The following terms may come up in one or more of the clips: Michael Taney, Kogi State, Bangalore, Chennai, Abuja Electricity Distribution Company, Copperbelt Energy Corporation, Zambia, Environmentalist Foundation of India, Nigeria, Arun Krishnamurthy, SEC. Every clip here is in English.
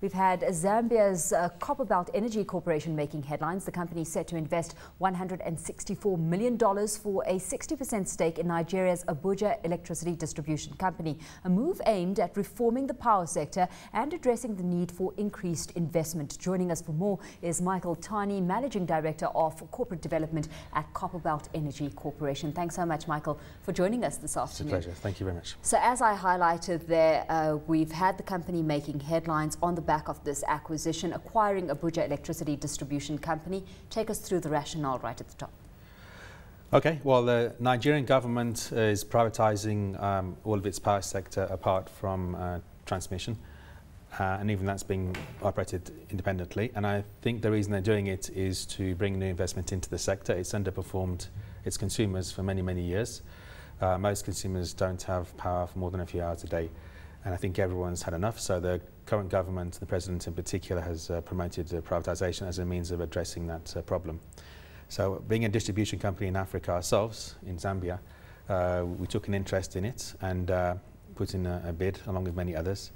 We've had Zambia's Copperbelt Energy Corporation making headlines. The company is set to invest $164 million for a 60% stake in Nigeria's Abuja Electricity Distribution Company, a move aimed at reforming the power sector and addressing the need for increased investment. Joining us for more is Michael Taney, Managing Director of Corporate Development at Copperbelt Energy Corporation. Thanks so much, Michael, for joining us this afternoon. It's a pleasure. Thank you very much. So as I highlighted there, we've had the company making headlines on the back of this acquisition, acquiring Abuja Electricity Distribution Company. Take us through the rationale right at the top. Okay, well, the Nigerian government is privatizing all of its power sector apart from transmission, and even that's being operated independently. And I think the reason they're doing it is to bring new investment into the sector. It's underperformed its consumers for many, many years. Most consumers don't have power for more than a few hours a day, and I think everyone's had enough. So the current government, the president in particular, has promoted privatization as a means of addressing that problem. So being a distribution company in Africa ourselves, in Zambia, we took an interest in it and put in a bid along with many others.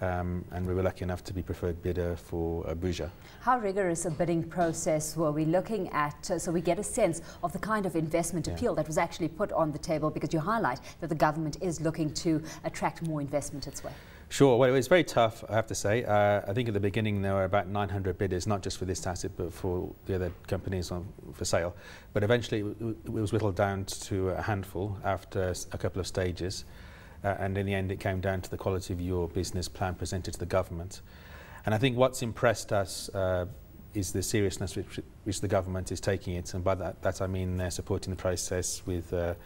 And we were lucky enough to be preferred bidder for Abuja. How rigorous a bidding process were we looking at, so we get a sense of the kind of investment appeal that was actually put on the table, because you highlight that the government is looking to attract more investment its way? Sure. Well, it was very tough, I have to say. I think at the beginning there were about 900 bidders, not just for this asset but for the other companies for sale. But eventually it was whittled down to a handful after a couple of stages. And in the end, it came down to the quality of your business plan presented to the government. And I think what's impressed us is the seriousness which the government is taking it. And by that I mean they're supporting the process with their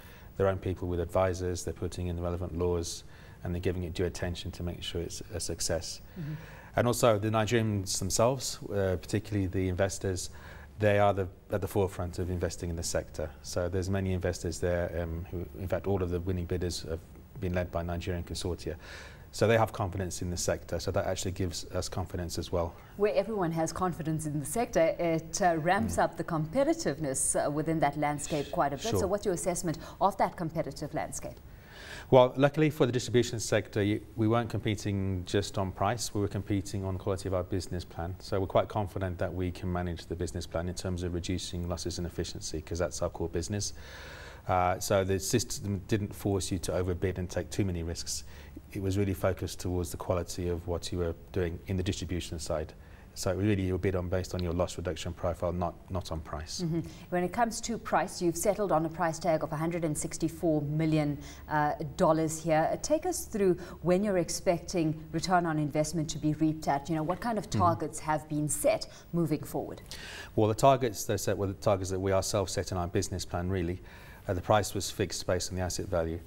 own people, with advisors. They're putting in the relevant laws, and they're giving it due attention to make sure it's a success. Mm-hmm. And also the Nigerians themselves, particularly the investors, they are at the forefront of investing in the sector. So there's many investors there who, in fact, all of the winning bidders have been led by Nigerian consortia. So they have confidence in the sector, so that actually gives us confidence as well. Where everyone has confidence in the sector, it ramps up the competitiveness within that landscape quite a bit. Sure. So what's your assessment of that competitive landscape? Well, luckily for the distribution sector, we weren't competing just on price, we were competing on quality of our business plan. So we're quite confident that we can manage the business plan in terms of reducing losses and efficiency, because that's our core business. So the system didn't force you to overbid and take too many risks. It was really focused towards the quality of what you were doing in the distribution side. So really you bid on based on your loss reduction profile, not on price. Mm-hmm. When it comes to price, you've settled on a price tag of $164 million here. Take us through when you're expecting return on investment to be reaped at. You know, what kind of targets have been set moving forward? Well, the targets they set were the targets that we ourselves set in our business plan, really. The price was fixed based on the asset value.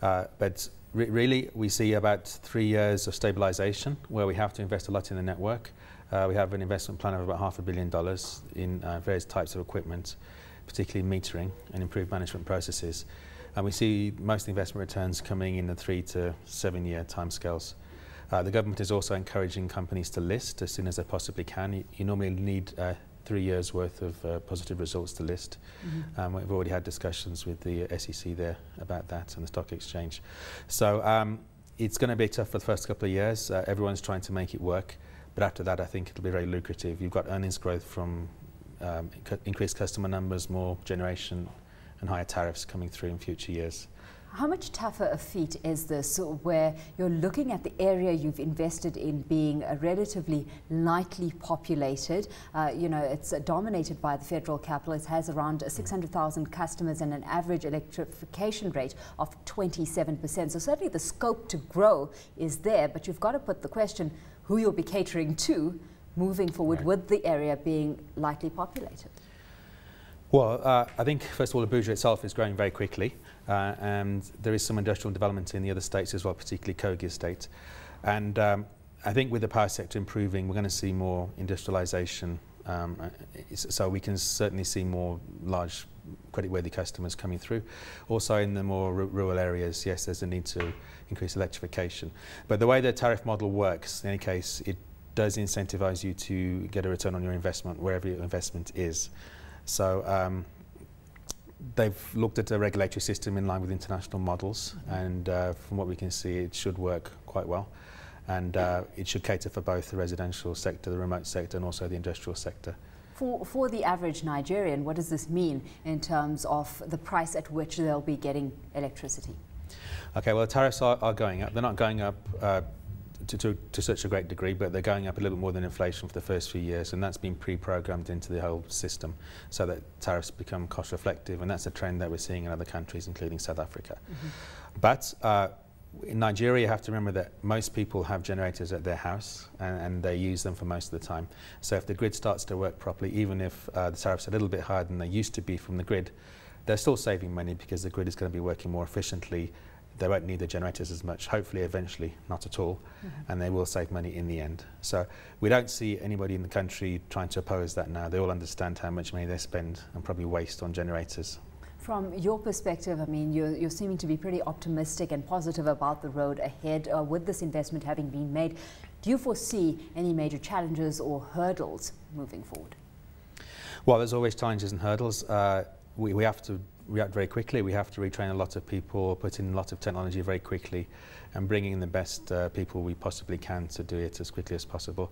But really, we see about 3 years of stabilization where we have to invest a lot in the network. We have an investment plan of about $500 million in various types of equipment, particularly metering and improved management processes. And we see most investment returns coming in the 3 to 7 year timescales. The government is also encouraging companies to list as soon as they possibly can. You normally need 3 years worth of positive results to list. Mm-hmm. We've already had discussions with the SEC there about that and the stock exchange. So it's going to be tough for the first couple of years. Everyone's trying to make it work, but after that I think it'll be very lucrative. You've got earnings growth from increased customer numbers, more generation and higher tariffs coming through in future years. How much tougher a feat is this, where you're looking at the area you've invested in being relatively lightly populated? You know, it's dominated by the federal capital. It has around 600,000 customers and an average electrification rate of 27%. So certainly the scope to grow is there, but you've got to put the question who you'll be catering to moving forward, right, with the area being lightly populated. Well, I think, first of all, Abuja itself is growing very quickly, and there is some industrial development in the other states as well, particularly Kogi State. And I think with the power sector improving, we're going to see more industrialization, so we can certainly see more large creditworthy customers coming through. Also in the more rural areas, yes, there's a need to increase electrification. But the way the tariff model works, in any case, it does incentivize you to get a return on your investment, wherever your investment is. So they've looked at a regulatory system in line with international models, and from what we can see, it should work quite well. and it should cater for both the residential sector, the remote sector, and also the industrial sector. For the average Nigerian, what does this mean in terms of the price at which they'll be getting electricity? Okay, well, tariffs are going up. They're not going up to such a great degree, but they're going up a little bit more than inflation for the first few years, and that's been pre-programmed into the whole system so that tariffs become cost reflective, and that's a trend that we're seeing in other countries, including South Africa. Mm-hmm. But in Nigeria, you have to remember that most people have generators at their house and they use them for most of the time. So if the grid starts to work properly, even if the tariffs are a little bit higher than they used to be from the grid, they're still saving money because the grid is going to be working more efficiently. They won't need the generators as much, hopefully eventually not at all, and they will save money in the end. So we don't see anybody in the country trying to oppose that now. They all understand how much money they spend and probably waste on generators. From your perspective, I mean, you're seeming to be pretty optimistic and positive about the road ahead with this investment having been made. Do you foresee any major challenges or hurdles moving forward? Well, there's always challenges and hurdles. We have to react very quickly. We have to retrain a lot of people, put in a lot of technology very quickly, and bring in the best people we possibly can to do it as quickly as possible.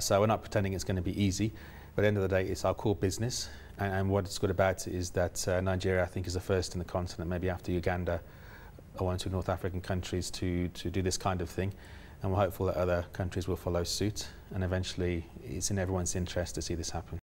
So we're not pretending it's going to be easy. But at the end of the day, it's our core business, and what's good about it is that Nigeria, I think, is the first in the continent, maybe after Uganda or one or two North African countries, to do this kind of thing, and we're hopeful that other countries will follow suit, and eventually it's in everyone's interest to see this happen.